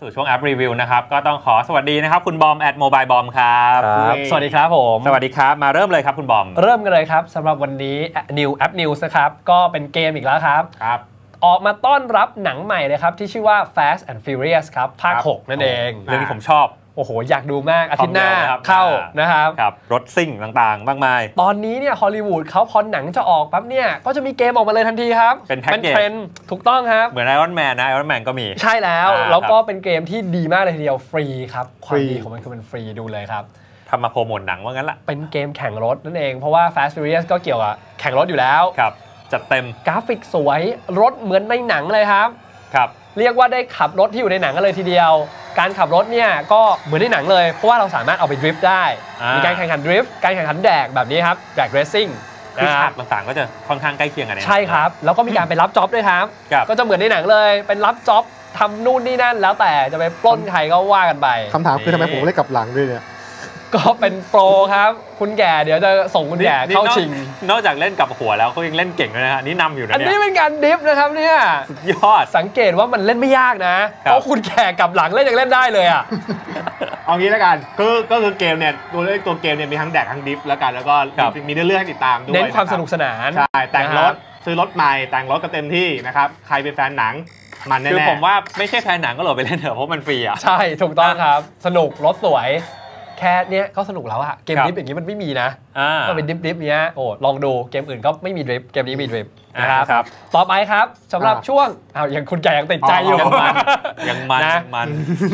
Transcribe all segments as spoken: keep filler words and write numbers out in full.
สู่ช่วงแอปรีวิวนะครับก็ต้องขอสวัสดีนะครับคุณบอมแอดโมบายบอมครับสวัสดีครับผมสวัสดีครับมาเริ่มเลยครับคุณบอมเริ่มกันเลยครับสำหรับวันนี้ New App News นะครับก็เป็นเกมอีกแล้วครับครับออกมาต้อนรับหนังใหม่เลยครับที่ชื่อว่า Fast and Furious ครับภาคหกนั่นเองเรื่องที่ผมชอบโอ้โหอยากดูมากอาทิตย์หน้าเข้านะครับรถซิ่งต่างๆมากมายตอนนี้เนี่ยฮอลลีวูดเขาพอหนังจะออกปั๊บเนี่ยก็จะมีเกมออกมาเลยทันทีครับเป็นแพ็คเกมถูกต้องครับเหมือนไอรอนแมนนะไอรอนแมนก็มีใช่แล้วแล้วก็เป็นเกมที่ดีมากเลยทีเดียวฟรีครับความดีของมันคือมันฟรีดูเลยครับทำมาโปรโมทหนังว่างั้นละเป็นเกมแข่งรถนั่นเองเพราะว่า Fast Furious ก็เกี่ยวกับแข่งรถอยู่แล้วจัดเต็มกราฟิกสวยรถเหมือนในหนังเลยครับครับเรียกว่าได้ขับรถที่อยู่ในหนังกันเลยทีเดียวการขับรถเนี่ยก็เหมือนในหนังเลยเพราะว่าเราสามารถเอาไปดริฟต์ได้มีการแข่งขันดริฟต์การแข่งขันแดกแบบนี้ครับแดกเรซซิ่งคือฉากต่างๆก็จะค่อนข้างใกล้เคียงกันใช่ครับแล้วก็มีการไปรับจ็อบด้วยครับก็จะเหมือนในหนังเลยเป็นรับจ็อบทำนู่นนี่นั่นแล้วแต่จะไปปล้นใครก็ว่ากันไปคำถามคือทำไมผมเล่นกับหลังด้วยเนี่ยก็เป็นโปรครับคุณแก่เดี๋ยวจะส่งคุณแก่เข้าชิงนอกจากเล่นกับหัวแล้วเขายังเล่นเก่งด้วยนะฮะนี่นำอยู่นะอันนี้เป็นการดิฟนะครับเนี่ยสุดยอดสังเกตว่ามันเล่นไม่ยากนะเพราะคุณแก่กับหลังเล่นยังเล่นได้เลยอ่ะเอางี้แล้วกันก็ก็คือเกมเนี่ยตัวเล่นตัวเกมเนี่ยมีทั้งแดกทั้งดิฟแล้วกันแล้วก็มีเรื่องให้ติดตามด้วยเน้นความสนุกสนานใช่แต่งรถซื้อรถใหม่แต่งรถก็เต็มที่นะครับใครเป็นแฟนหนังมันแน่คือผมว่าไม่ใช่แฟนหนังก็โหลดไปเล่นเถอะเพราะมันฟรีอ่ะใช่ถูกต้องครับสนุกรถสวยแค่เนี้ยก็สนุกแล้วอะเกมดริฟต์อย่างนี้มันไม่มีนะก็เป็นดริฟต์เนี้ยโอ้ลองดูเกมอื่นก็ไม่มีดริฟต์เกมนี้มีดริฟต์นะครับต่อไปครับสำหรับช่วงอ้าวยังคุณแก่ยังติดใจอยู่ยังมันยังมัน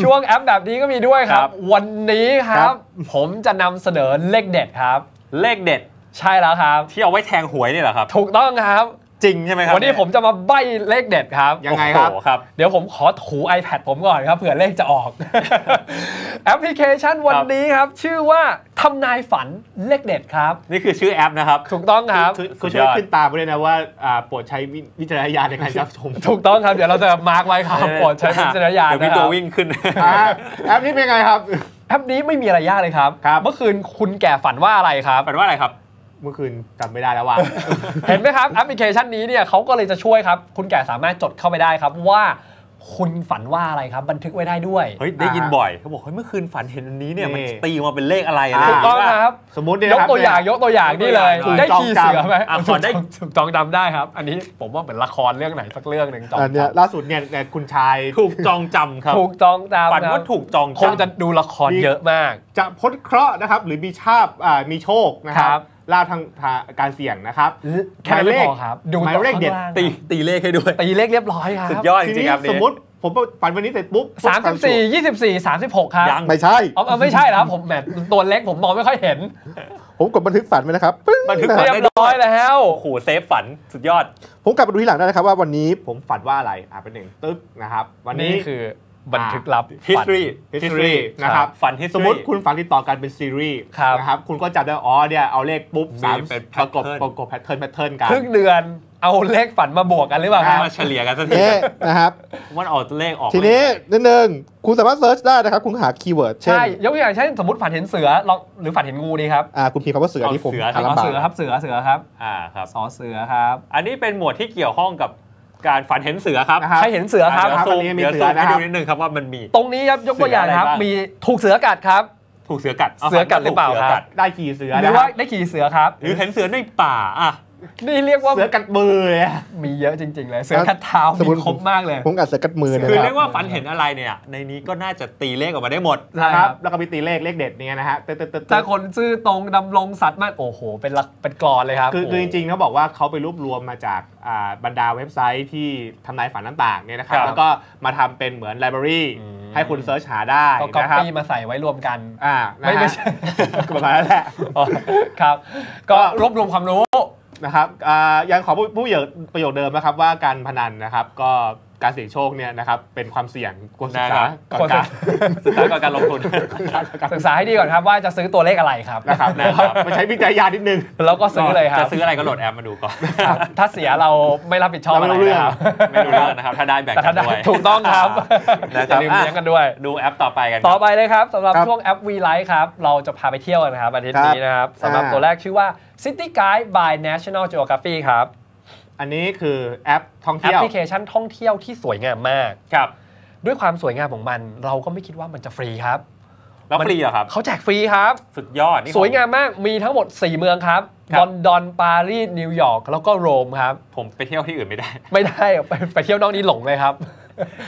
ช่วงแอปแบบนี้ก็มีด้วยครับวันนี้ครับผมจะนำเสนอเลขเด็ดครับเลขเด็ดใช่แล้วครับที่เอาไว้แทงหวยนี่เหรอครับถูกต้องครับจริงใช่ไหมครับวันนี้ผมจะมาใบ้เลขเด็ดครับยังไงครับเดี๋ยวผมขอถู iPad ผมก่อนครับเผื่อเลขจะออกแอปพลิเคชันวันนี้ครับชื่อว่าทำนายฝันเลขเด็ดครับนี่คือชื่อแอปนะครับถูกต้องครับก็ช่วยขึ้นตามไปเลยนะว่าโปรดใช้วิจารณญาณในการรับชมถูกต้องครับเดี๋ยวเราจะมาร์กไว้ครับโปรดใช้วิจารณญาณเดี๋ยวมีตัววิ่งขึ้นแอปนี้เป็นไงครับแอปนี้ไม่มีอะไรยากเลยครับเมื่อคืนคุณแก่ฝันว่าอะไรครับฝันว่าอะไรครับเมื่อคืนจำไม่ได้แล้วว่าเห็นไหมครับแอปพลิเคชันนี้เนี่ยเขาก็เลยจะช่วยครับคุณแก่สามารถจดเข้าไปได้ครับว่าคุณฝันว่าอะไรครับบันทึกไว้ได้ด้วยเฮ้ยได้ยินบ่อยเขาบอกเฮ้ยเมื่อคืนฝันเห็นอันนี้เนี่ยมันตีมาเป็นเลขอะไรถูกต้องครับสมมติยกตัวอย่างยกตัวอย่างนี่เลยได้ขี่เสือไหมจองได้จองจำได้ครับอันนี้ผมว่าเหมือนละครเรื่องไหนสักเรื่องหนึ่งจองจำล่าสุดเนี่ยคุณชายถูกจองจำครับถูกจองจำฝันว่าถูกจองจำคงจะดูละครเยอะมากจะพ้นเคราะห์นะครับหรือมีชาบมีโชคนะครับลาบทางการเสี่ยงนะครับหมายเลขดูหมายเลขเด็ดตีตีเลขให้ด้วยตีเลขเรียบร้อยครับสุดยอดจริงครับสมมติผมฝันวันนี้เสร็จปุ๊บสามสิบสี่ยี่สิบสี่สามสิบหกครับยังไม่ใช่อ๋อไม่ใช่แล้วผมแบบตัวเล็กผมมองไม่ค่อยเห็นผมกดบันทึกฝันไปนะครับบันทึกเรียบร้อยแล้วโหเซฟฝันสุดยอดผมกลับมาดูที่หลังได้นะครับว่าวันนี้ผมฝันว่าอะไรอ่ะเป็นหนึ่งตึ๊กนะครับวันนี้คือบันทึกลับ history history นะครับฝันสมมติคุณฝันติดต่อกันเป็นซีรีส์นะครับคุณก็จำได้อ๋อเนี่ยเอาเลขปุ๊บสามประกบประกบแพทเทิร์นแพทเทิร์นกันครึ่งเดือนเอาเลขฝันมาบวกกันหรือเปล่ามาเฉลี่ยกันสักทีนะครับมันออกเลขออกทีนี้นิดนึงคุณสามารถเซิร์ชได้นะครับคุณหาคีย์เวิร์ดใช่ยกตัวอย่างเช่นสมมติฝันเห็นเสือลองหรือฝันเห็นงูดีครับอ่าคุณพิมพ์คำว่าเสือที่ผมอ่านลำบากเสือครับเสือเสือครับอ่าครับสอเสือครับอันนี้เป็นหมวดที่เกี่ยวข้องกับการฝันเห็นเสือครับใครเห็นเสือครับซูมเดี๋ยวซูมให้ดูนิดนึงครับว่ามันมีตรงนี้ครับยกตัวอย่างครับมีถูกเสือกัดครับถูกเสือกัดเสือกัดหรือเปล่าครับได้ขี่เสือหรือว่าได้ขี่เสือครับหรือเห็นเสือในป่าอ่ะนี่เรียกว่าเสือกัดมือมีเยอะจริงๆเลยเสือกัดเท้ามีครบมากเลยผมกัดเสือกัดมือคือเรียกว่าฝันเห็นอะไรเนี่ยในนี้ก็น่าจะตีเลขออกมาได้หมดนะครับแล้วก็มีตีเลขเลขเด็ดเนี่ยนะฮะแต่คนซื่อตรงดำรงสัตว์มากโอ้โหเป็นลักเป็นกรอนเลยครับคือจริงๆเขาบอกว่าเขาไปรวบรวมมาจากบรรดาเว็บไซต์ที่ทำนายฝันต่างๆเนี่ยนะครับแล้วก็มาทำเป็นเหมือนไลบรารีให้คุณเซิร์ชหาได้ก็ก๊อปปี้มาใส่ไว้รวมกันอ่าไม่ไม่ใช่ก็มาแล้วแหละครับก็รวบรวมความรู้นะครับยังขอผู้เหยื่อประโยคเดิมนะครับว่าการพนันนะครับก็การเสี่ยงโชคเนี่ยนะครับเป็นความเสี่ยงควรศึกษาก่อนการศึกษาก่อนการลงทุนศึกษาให้ดีก่อนครับว่าจะซื้อตัวเลขอะไรครับนะครับมาใช้วิจัยยานิดนึงแล้วก็ซื้อเลยครับจะซื้ออะไรก็โหลดแอปมาดูก่อนถ้าเสียเราไม่รับผิดชอบไม่รู้เรื่องไม่รู้เรื่องนะครับถ้าได้แบ่งกันด้วยถูกต้องครับอย่าลืมเลี้ยงกันด้วยดูแอปต่อไปกันต่อไปเลยครับสำหรับช่วงแอป V Live ครับเราจะพาไปเที่ยวกันนะครับอาทิตย์นี้นะครับสำหรับตัวแรกชื่อว่า City Guide by National Geographic ครับอันนี้คือแอปท่องเที่ยวแอปพลิเคชันท่องเที่ยวที่สวยงามมากครับ ด้วยความสวยงามของมันเราก็ไม่คิดว่ามันจะฟรีครับแล้วฟรีเหรอครับเขาแจกฟรีครับสุดยอดสวยงามมากมีทั้งหมดสี่เมืองครับลอนดอนปารีสนิวยอร์กแล้วก็โรมครับผมไปเที่ยวที่อื่นไม่ได้ไม่ได้ไปไปเที่ยวนอกนี้หลงเลยครั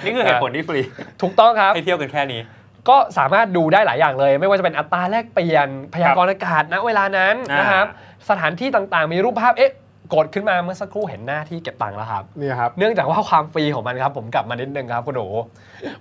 บนี่คือเหตุผลที่ฟรีถูกต้องครับไปเที่ยวกันแค่นี้ก็สามารถดูได้หลายอย่างเลยไม่ว่าจะเป็นอัตราแลกเปลี่ยนพยากรณ์อากาศณเวลานั้นนะครับสถานที่ต่างๆมีรูปภาพเอ๊ะกดขึ้นมาเมื่อสักครู่เห็นหน้าที่เก็บตังค์แล้วครับนี่ครับเนื่องจากว่าความฟรีของมันครับผมกลับมานิดนึงครับคุณหนู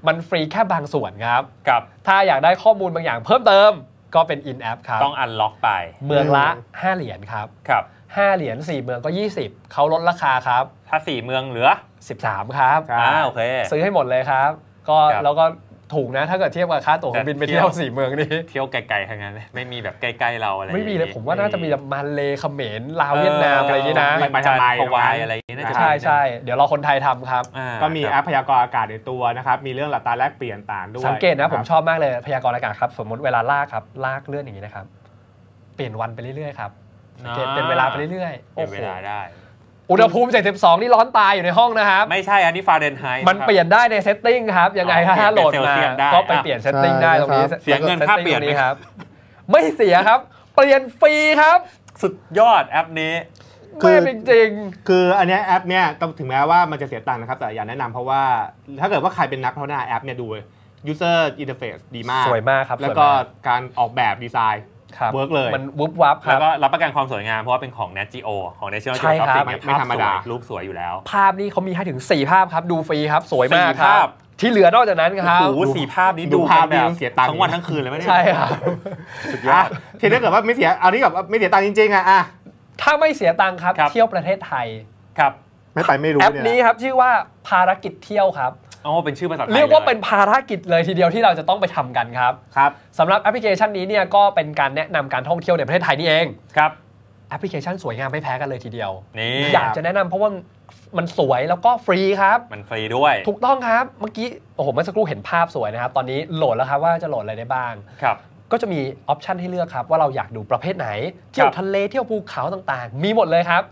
มันฟรีแค่บางส่วนครับกับถ้าอยากได้ข้อมูลบางอย่างเพิ่มเติมก็เป็นอินแอปครับต้องอันล็อกไปเมืองละห้าเหรียญครับครับห้าเหรียญสี่เมืองก็ยี่สิบเขาลดราคาครับถ้าสี่เมืองเหลือสิบสามครับอ่าโอเคซื้อให้หมดเลยครับก็แล้วก็ถูกนะถ้าเกิดเทียบกับค่าตั๋วเครื่องบินไปเที่ยวสี่เมืองนี้เที่ยวไกลๆทั้งนั้นไม่มีแบบใกล้ๆเราอะไรไม่มีเลยผมว่าน่าจะมีแบบมาเลเขมรลาวเวียดนามอะไรอย่างนี้นะไปทำไมวายอะไรอย่างนี้น่าจะใช่ใช่เดี๋ยวเราคนไทยทำครับก็มีแอปพยากรณ์อากาศในตัวนะครับมีเรื่องหลักตาแลกเปลี่ยนต่างด้วยสังเกตนะผมชอบมากเลยพยากรณ์อากาศครับสมมติเวลาลากครับลากเลื่อนอย่างนี้นะครับเปลี่ยนวันไปเรื่อยๆครับสังเกตเป็นเวลาไปเรื่อยๆโอ้โหได้อุณหภูมิเจ็ดสิบสองนี่ร้อนตายอยู่ในห้องนะครับไม่ใช่อันนี้ฟาเรนไฮต์มันเปลี่ยนได้ในเซตติ้งครับยังไงถ้าโหลดมาก็ไปเปลี่ยนเซตติ้งได้ตรงนี้เสียเงินค่าเปลี่ยนนี้ครับไม่เสียครับเปลี่ยนฟรีครับสุดยอดแอปนี้คือจริงๆคืออันนี้แอปเนี้ยถึงแม้ว่ามันจะเสียตังค์นะครับแต่อยากแนะนำเพราะว่าถ้าเกิดว่าใครเป็นนักพัฒนาแอปเนี่ยดู user interface ดีมากสวยมากครับแล้วก็การออกแบบดีไซน์เวิร์กเลยมันวุบวับแล้วก็รับประกันความสวยงามเพราะว่าเป็นของ Nat Geo ของ National Geographic ไม่ธรรมดารูปสวยอยู่แล้วภาพนี่เขามีให้ถึงสี่ภาพครับดูฟรีครับสวยมากครับที่เหลือนอกจากนั้นครับโอ้โหสี่ภาพนี้ดูภาพนี้เสียตังค์ทั้งวันทั้งคืนเลยไม่ได้ใช่ครับสุดยอดทีนี้เกิดว่าไม่เสียเอานี่แบบไม่เสียตังค์จริงๆอ่ะถ้าไม่เสียตังค์ครับเที่ยวประเทศไทยครับไม่ไปไม่รู้แอปนี้ครับชื่อว่าภารกิจเที่ยวครับอ๋อเป็นชื่อภาษาไทยเรียกว่าเป็นภารกิจเลยทีเดียวที่เราจะต้องไปทำกันครับครับสำหรับแอปพลิเคชันนี้เนี่ยก็เป็นการแนะนำการท่องเที่ยวในประเทศไทยนี่เองครับแอปพลิเคชันสวยงามไม่แพ้กันเลยทีเดียวนี่อยากจะแนะนำเพราะว่ามันสวยแล้วก็ฟรีครับมันฟรีด้วยถูกต้องครับเมื่อกี้โอ้โหเมื่อสักครู่เห็นภาพสวยนะครับตอนนี้โหลดแล้วครับว่าจะโหลดอะไรได้บ้างครับก็จะมีออปชันให้เลือกครับว่าเราอยากดูประเภทไหนเที่ยวทะเลเที่ยวภูเขาต่างๆมีหมดเลยครั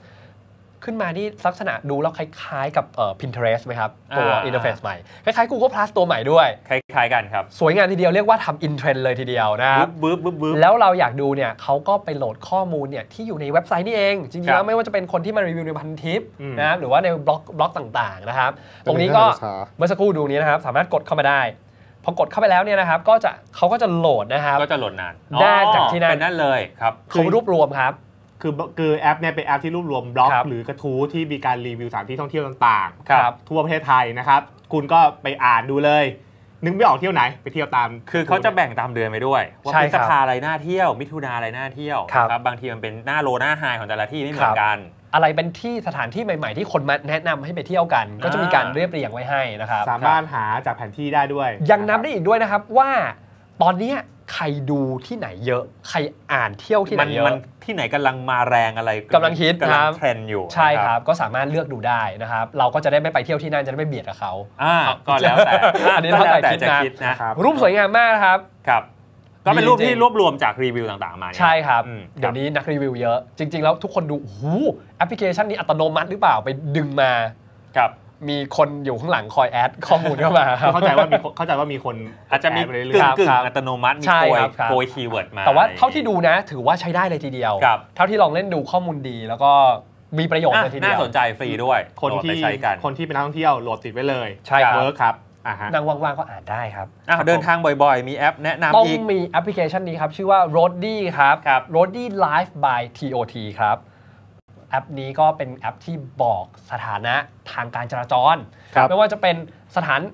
บขึ้นมานี่ลักษณะดูแล้วคล้ายๆกับ Pinterest ไหมครับตัว Interface ใหม่คล้ายๆ Google Plus ตัวใหม่ด้วยคล้ายๆกันครับสวยงามทีเดียวเรียกว่าทำ in trend เลยทีเดียวนะครับบึ๊บบึ๊บบึ๊บแล้วเราอยากดูเนี่ยเขาก็ไปโหลดข้อมูลเนี่ยที่อยู่ในเว็บไซต์นี่เองจริงๆแล้วไม่ว่าจะเป็นคนที่มารีวิวในพันทิปนะครับหรือว่าในบล็อกบล็อกต่างๆนะครับตรงนี้ก็เมื่อสักครู่ดูนี้นะครับสามารถกดเข้ามาได้พอกดเข้าไปแล้วเนี่ยนะครับก็จะเขาก็จะโหลดนะครับก็จะโหลดนานได้จากที่นั่นนั่นเลยครับเขารวบรวมครับคือคือแอปเนี่ยเป็นแอปที่รวบรวมบล็อกหรือกระทู้ที่มีการรีวิวสถานที่ท่องเที่ยวต่างๆทั่วประเทศไทยนะครับคุณก็ไปอ่านดูเลยนึกไม่ออกเที่ยวไหนไปเที่ยวตามคือเขาจะแบ่งตามเดือนไปด้วยว่าพฤษภาอะไรน่าเที่ยวมิถุนาอะไรน่าเที่ยวครับบางทีมันเป็นหน้าโลหน้าไฮของแต่ละที่ไม่เหมือนกันอะไรเป็นที่สถานที่ใหม่ๆที่คนมาแนะนำให้ไปเที่ยวกันก็จะมีการเรียบเรียงไว้ให้นะครับสามารถหาจากแผนที่ได้ด้วยยังนับได้อีกด้วยนะครับว่าตอนนี้ใครดูที่ไหนเยอะใครอ่านเที่ยวที่ไหนเยอะมันที่ไหนกำลังมาแรงอะไรกำลังฮิตกำลังเทรนอยู่ใช่ครับก็สามารถเลือกดูได้นะครับเราก็จะได้ไม่ไปเที่ยวที่นั่นจะได้ไม่เบียดกับเขาก็แล้วแต่อันนี้แล้วแต่จะคิดนะรูปสวยงามมากครับครับก็เป็นรูปที่รวบรวมจากรีวิวต่างๆมาใช่ครับเดี๋ยวนี้นักรีวิวเยอะจริงๆแล้วทุกคนดูหูแอปพลิเคชันนี้อัตโนมัติหรือเปล่าไปดึงมาครับมีคนอยู่ข้างหลังคอยแอดข้อมูลเข้ามาเข้าใจว่ามีเข้าใจว่ามีคนอาจจะมีกึ่งกึ่งอัตโนมัติมีโปรยโปรยคีย์เวิร์ดมาแต่ว่าเท่าที่ดูนะถือว่าใช้ได้เลยทีเดียวเท่าที่ลองเล่นดูข้อมูลดีแล้วก็มีประโยชน์เลยทีเดียวน่าสนใจฟรีด้วยคนที่คนที่เป็นนักท่องเที่ยวโหลดติดไว้เลยใช่เวิร์คครับนางว่างๆก็อ่านได้ครับเดินทางบ่อยๆมีแอปแนะนำอีกต้องมีแอปพลิเคชันนี้ครับชื่อว่า Roadie ครับ Roadie Live by ที โอ ที ครับแอปนี้ก็เป็นแอปที่บอกสถานะทางการจราจรไม่ว่าจะเป็นสถา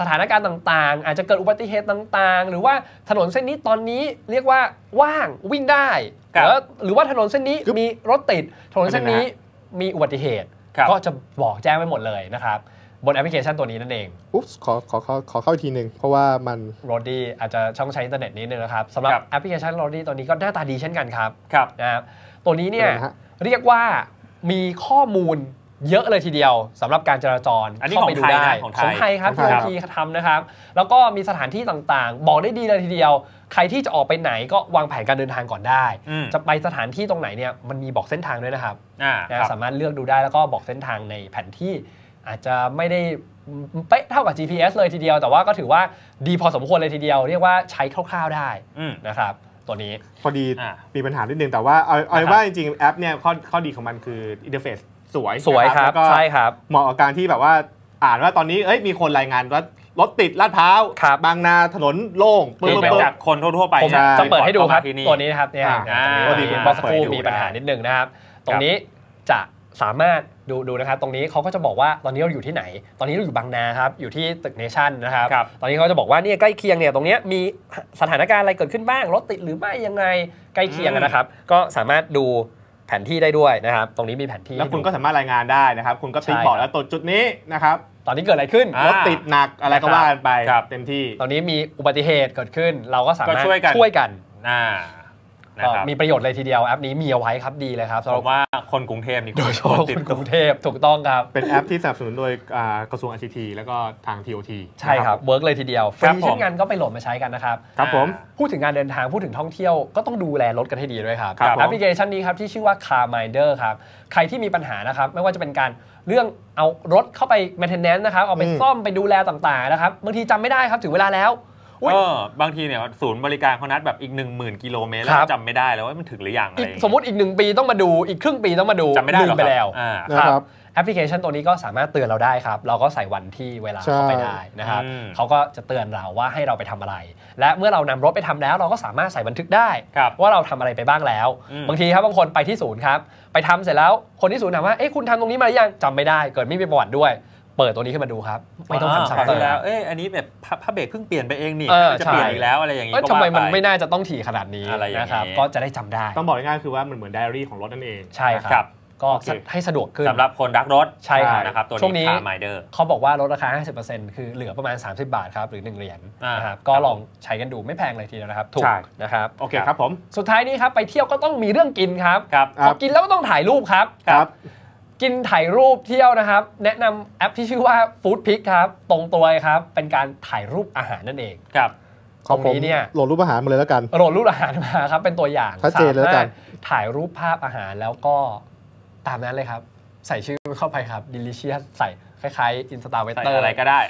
นสถานการณ์ต่างๆอาจจะเกิดอุบัติเหตุต่างๆหรือว่าถนนเส้นนี้ตอนนี้เรียกว่าว่างวิ่งได้หรือว่าถนนเส้นนี้มีรถติดถนนเส้นนี้มีอุบัติเหตุก็จะบอกแจ้งไว้หมดเลยนะครับบนแอปพลิเคชันตัวนี้นั่นเองอุ๊บขอขอขอเข้าอีกทีหนึ่งเพราะว่ามันโรดดี้อาจจะช่องใช้อินเทอร์เน็ตนิดนึงนะครับสำหรับแอปพลิเคชันโรดดี้ตัวนี้ก็หน้าตาดีเช่นกันครับนะครับตัวนี้เนี่ยเรียกว่ามีข้อมูลเยอะเลยทีเดียวสำหรับการจราจรเข้าไปดูได้ของไทยครับที่ทีทำนะครับแล้วก็มีสถานที่ต่างๆบอกได้ดีเลยทีเดียวใครที่จะออกไปไหนก็วางแผนการเดินทางก่อนได้จะไปสถานที่ตรงไหนเนี่ยมันมีบอกเส้นทางด้วยนะครับสามารถเลือกดูได้แล้วก็บอกเส้นทางในแผนที่ อาจจะไม่ได้เป๊ะเท่ากับ จี พี เอส เลยทีเดียวแต่ว่าก็ถือว่าดีพอสมควรเลยทีเดียวเรียกว่าใช้คร่าวๆได้นะครับตัวนี้พอดีมีปัญหานิดนึงแต่ว่าเอาเอาว่าจริงๆแอปเนี่ยข้อข้อดีของมันคืออินเทอร์เฟซสวยสวยครับใช่ครับเหมาะกับการที่แบบว่าอ่านว่าตอนนี้เอ้ยมีคนรายงานว่ารถติดลาดพร้าวบางนาถนนโล่งเปิดจากคนทั่วไปผมจะเปิดให้ดูครับตัวนี้นะครับเนี่ยพอดีบล็อกคู่มีปัญหานิดนึงนะครับตรงนี้จะสามารถดูดูนะครับตรงนี้เขาก็จะบอกว่าตอนนี้เราอยู่ที่ไหนตอนนี้เราอยู่บางนาครับอยู่ที่ตึก Nation นะครับตอนนี้เขาจะบอกว่าเนี่ยใกล้เคียงเนี่ยตรงนี้มีสถานการณ์อะไรเกิดขึ้นบ้างรถติดหรือไม่ยังไงใกล้เคียงนะครับก็สามารถดูแผนที่ได้ด้วยนะครับตรงนี้มีแผนที่แล้วคุณก็สามารถรายงานได้นะครับคุณก็ติ๊กบอกแล้วตรงจุดนี้นะครับตอนนี้เกิดอะไรขึ้นรถติดหนักอะไรก็ว่ากันไปเต็มที่ตอนนี้มีอุบัติเหตุเกิดขึ้นเราก็สามารถช่วยกันมีประโยชน์เลยทีเดียวแอปนี้มีเอาไว้ครับดีเลยครับสำหรับว่าคนกรุงเทพนี่โดยเฉพาะคนกรุงเทพถูกต้องครับเป็นแอปที่สนับสนุนโดยกระทรวง ไอ ซี ที แล้วก็ทาง ที โอ ที ใช่ครับเวิร์กเลยทีเดียวฟรีเช่นกันก็ไปโหลดมาใช้กันนะครับครับผมพูดถึงการเดินทางพูดถึงท่องเที่ยวก็ต้องดูแลรถกันให้ดีด้วยครับแอปพลิเคชันนี้ครับที่ชื่อว่า Carminder ครับใครที่มีปัญหานะครับไม่ว่าจะเป็นการเรื่องเอารถเข้าไป maintenance นะครับเอาไปซ่อมไปดูแลต่างๆนะครับบางทีจำไม่ได้ครับถึงเวลาแล้วเออบางทีเนี่ยศูนย์บริการเขานัดแบบอีก หนึ่งหมื่น กิโลเมตรแล้วจำไม่ได้แล้วว่ามันถึงหรือยังอะไรสมมติอีกหนึ่งปีต้องมาดูอีกครึ่งปีต้องมาดูจำไม่ได้ไปแล้วครับแอปพลิเคชันตัวนี้ก็สามารถเตือนเราได้ครับเราก็ใส่วันที่เวลาเข้าไปได้นะครับเขาก็จะเตือนเราว่าให้เราไปทำอะไรและเมื่อเรานำรถไปทำแล้วเราก็สามารถใส่บันทึกได้ว่าเราทำอะไรไปบ้างแล้วบางทีครับบางคนไปที่ศูนย์ครับไปทำเสร็จแล้วคนที่ศูนย์ถามว่าเอ๊ะคุณทำตรงนี้มาหรือยังจำไม่ได้เกิดไม่มีประวัติด้วยเปิดตัวนี้ขึ้นมาดูครับไม่ต้องทำซ้ำเติมแล้วเอ้ยอันนี้แบบผ้าเบรกเพิ่งเปลี่ยนไปเองนี่จะเปลี่ยนอีกแล้วอะไรอย่างนี้ก็ว่าไปทำไมมันไม่น่าจะต้องถี่ขนาดนี้นะครับก็จะได้จำได้ต้องบอกง่ายๆคือว่ามันเหมือนไดอารี่ของรถนั่นเองใช่ครับก็ให้สะดวกขึ้นสำหรับคนรักรถใช่นะครับตัวนี้Carminderเขาบอกว่าลดราคา ห้าสิบเปอร์เซ็นต์ คือเหลือประมาณสามสิบบาทครับหรือหนึ่งเหรียญนะครับก็ลองใช้กันดูไม่แพงเลยทีเดียวนะครับถูกนะครับโอเคครับผมสุดท้ายนี้ครับไปเที่ยวก็ต้องมีเรื่องกินครับพอกินแล้วก็ต้องถ่ายรูปครับกินถ่ายรูปเที่ยวนะครับแนะนำแอปที่ชื่อว่า FoodPix ครับตรงตัวครับเป็นการถ่ายรูปอาหารนั่นเองครับตรงนี้เนี่ยโหลดรูปอาหารมาเลยแล้วกันโหลดรูปอาหารมาครับเป็นตัวอย่างชัดเจนแล้วกันถ่ายรูปภาพอาหารแล้วก็ตามนั้นเลยครับใส่ชื่อเข้าไปครับ Delicious ใส่คล้ายๆ Instawetter อะไรก็ได้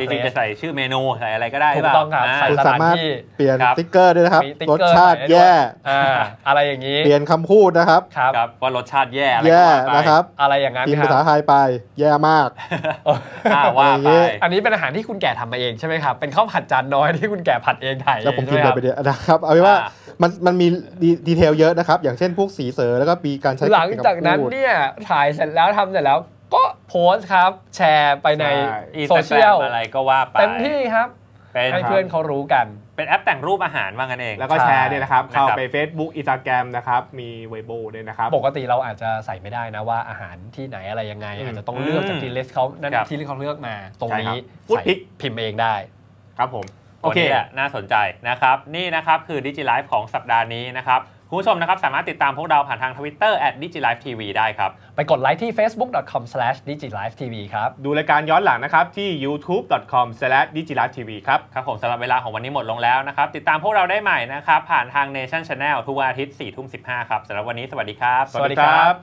จริงๆจะใส่ชื่อเมนูใส่อะไรก็ได้ถูกต้องครับคุณสามารถเปลี่ยนสติ๊กเกอร์ด้วยนะครับรสชาติแย่อะไรอย่างนี้เปลี่ยนคำพูดนะครับว่ารสชาติแย่อะไรนะครับอะไรอย่างนั้นพิมพ์ภาษาไทยไปแย่มากว่าไปอันนี้เป็นอาหารที่คุณแก่ทำมาเองใช่ไหมครับเป็นข้าวผัดจานน้อยที่คุณแก่ผัดเองไทยแล้วผมกินไปเดียวนะครับเอาเป็นว่ามันมันมีดีเทลเยอะนะครับอย่างเช่นพวกสีเสอแล้วก็ปีการใช้หลังจากนั้นเนี่ยถ่ายเสร็จแล้วทำเสร็จแล้วก็โพสครับแชร์ไปในโซเชียลอะไรก็ว่าไปเต็มที่ครับให้เพื่อนเขารู้กันเป็นแอปแต่งรูปอาหารว่างั้นเองแล้วก็แชร์เนี่ยนะครับเข้าไป Facebook Instagram นะครับมีWeiboด้วยนะครับปกติเราอาจจะใส่ไม่ได้นะว่าอาหารที่ไหนอะไรยังไงอาจจะต้องเลือกจากที่ลิสต์เขานั่นที่ลิสต์เขาเลือกมาตรงนี้พิมพ์เองได้ครับผมโอเคน่าสนใจนะครับนี่นะครับคือดิจิไลฟ์ของสัปดาห์นี้นะครับคุณผู้ชมนะครับสามารถติดตามพวกเราผ่านทาง Twitter แอท digilivetv ได้ครับไปกดไลค์ที่ เฟซบุ๊ก ดอท คอม สแลช digilivetv ครับดูรายการย้อนหลังนะครับที่ ยูทูบ ดอท คอม สแลช digilivetv ครับครับผมสำหรับเวลาของวันนี้หมดลงแล้วนะครับติดตามพวกเราได้ใหม่นะครับผ่านทาง Nation Channel ทุกวันอาทิตย์ สี่ทุ่มสิบห้า ครับสำหรับวันนี้สวัสดีครับสวัสดีครับ